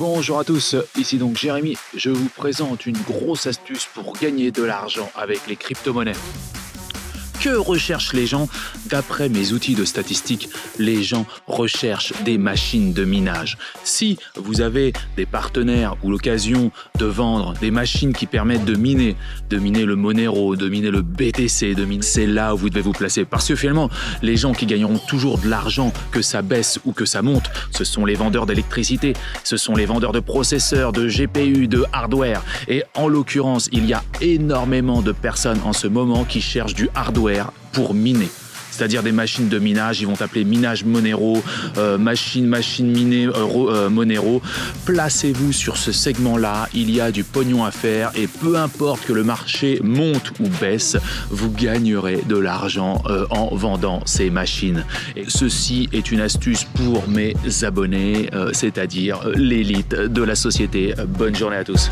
Bonjour à tous, ici donc Jérémy, je vous présente une grosse astuce pour gagner de l'argent avec les crypto-monnaies. Que recherchent les gens? D'après mes outils de statistiques, les gens recherchent des machines de minage. Si vous avez des partenaires ou l'occasion de vendre des machines qui permettent de miner le Monero, de miner le BTC, c'est là où vous devez vous placer. Parce que finalement, les gens qui gagneront toujours de l'argent, que ça baisse ou que ça monte, ce sont les vendeurs d'électricité, ce sont les vendeurs de processeurs, de GPU, de hardware. Et en l'occurrence, il y a énormément de personnes en ce moment qui cherchent du hardware pour miner. C'est-à-dire des machines de minage, ils vont appeler minage Monero, machine minée Monero. Placez-vous sur ce segment-là, il y a du pognon à faire et peu importe que le marché monte ou baisse, vous gagnerez de l'argent en vendant ces machines. Et ceci est une astuce pour mes abonnés, c'est-à-dire l'élite de la société. Bonne journée à tous.